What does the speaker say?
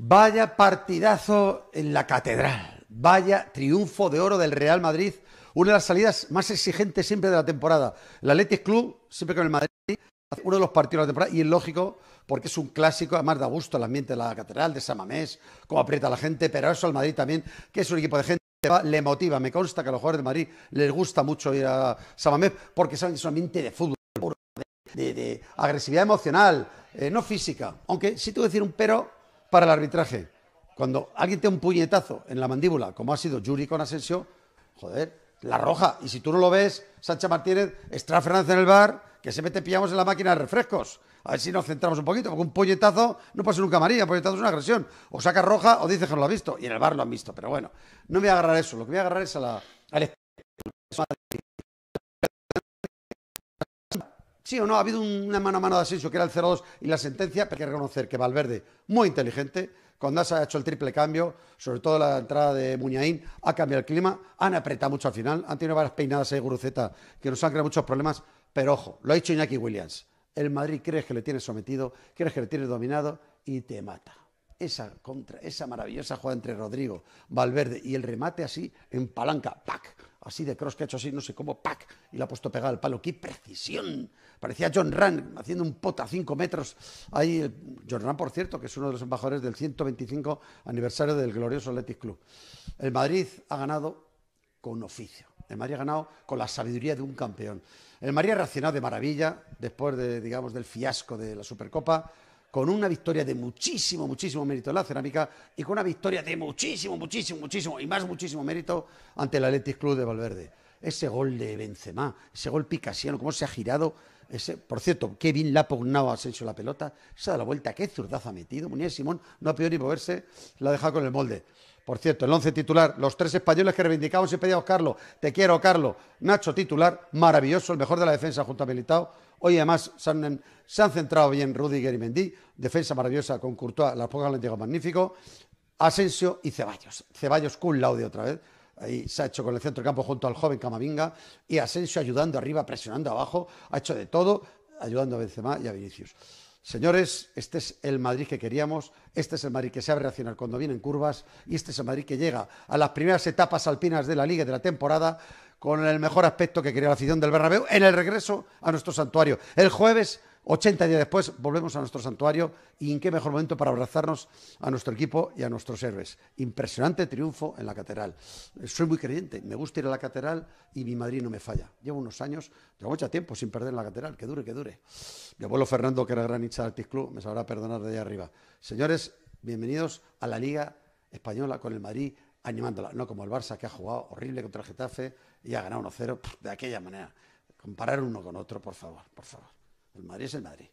Vaya partidazo en la Catedral. Vaya triunfo de oro del Real Madrid. Una de las salidas más exigentes siempre de la temporada. El Athletic Club, siempre con el Madrid, hace uno de los partidos de la temporada. Y es lógico, porque es un clásico. Además da gusto el ambiente de la Catedral, de San Mamés, cómo aprieta a la gente. Pero eso al Madrid también, que es un equipo de gente, le motiva. Me consta que a los jugadores de Madrid les gusta mucho ir a San Mamés, porque saben que es un ambiente de fútbol, de agresividad emocional, no física. Aunque sí tengo que decir un pero para el arbitraje. Cuando alguien te da un puñetazo en la mandíbula, como ha sido Yuri con Asensio, joder, la roja. Y si tú no lo ves, Sánchez Martínez, extra Fernando en el bar, que siempre te pillamos en la máquina de refrescos. A ver si nos centramos un poquito, porque un puñetazo no pasa nunca amarilla, un puñetazo es una agresión. O sacas roja o dices que no lo has visto. Y en el bar lo han visto, pero bueno, no me voy a agarrar eso. Lo que voy a agarrar es al sí o no, ha habido una mano a mano de Asensio, que era el 0-2, y la sentencia, pero hay que reconocer que Valverde, muy inteligente, cuando ha hecho el triple cambio, sobre todo la entrada de Muñaín, ha cambiado el clima, han apretado mucho al final, han tenido varias peinadas ahí, Guruceta, que nos han creado muchos problemas, pero ojo, lo ha hecho Iñaki Williams. El Madrid crees que le tiene sometido, crees que le tiene dominado y te mata. Esa contra, esa maravillosa jugada entre Rodrigo, Valverde y el remate así en palanca, ¡pac! Así de cross que ha hecho así, no sé cómo, ¡pac! Y la ha puesto pegada al palo. ¡Qué precisión! Parecía Jon Rahm haciendo un pota a 5 metros. Ahí, Jon Rahm, por cierto, que es uno de los embajadores del 125 aniversario del glorioso Letis Club. El Madrid ha ganado con oficio. El Madrid ha ganado con la sabiduría de un campeón. El Madrid ha reaccionado de maravilla después de, digamos, del fiasco de la Supercopa, con una victoria de muchísimo, muchísimo mérito en la cerámica y con una victoria de muchísimo, muchísimo, muchísimo y más muchísimo mérito ante el Athletic Club de Valverde. Ese gol de Benzema, ese gol picasiano, cómo se ha girado. Ese, por cierto, Kevin Lapuño ha hecho la pelota, se ha dado la vuelta, qué zurdazo ha metido. Muñoz Simón no ha podido ni moverse, la ha dejado con el molde. Por cierto, el 11 titular, los tres españoles que reivindicamos y pedíamos, Carlos, te quiero, Carlos. Nacho titular, maravilloso, el mejor de la defensa junto a Militao. Hoy además se han centrado bien Rudiger y Mendy, defensa maravillosa con Courtois, las pocas le han llegado magnífico. Asensio y Ceballos, con laude otra vez. Ahí se ha hecho con el centro del campo junto al joven Camavinga y Asensio ayudando arriba, presionando abajo, ha hecho de todo, ayudando a Benzema y a Vinicius. Señores, este es el Madrid que queríamos, este es el Madrid que sabe reaccionar cuando vienen curvas y este es el Madrid que llega a las primeras etapas alpinas de la Liga y de la temporada con el mejor aspecto que quería la afición del Bernabéu en el regreso a nuestro santuario. El jueves, 80 días después, volvemos a nuestro santuario y en qué mejor momento para abrazarnos a nuestro equipo y a nuestros héroes. Impresionante triunfo en la Catedral. Soy muy creyente, me gusta ir a la Catedral y mi Madrid no me falla. Llevo unos años, llevo mucho tiempo sin perder en la Catedral, que dure, que dure. Mi abuelo Fernando, que era gran hincha del Athletic Club, me sabrá perdonar de allá arriba. Señores, bienvenidos a la Liga Española con el Madrid animándola, no como el Barça, que ha jugado horrible contra el Getafe y ha ganado 1-0 de aquella manera. Comparar uno con otro, por favor, por favor. El Madrid es el Madrid.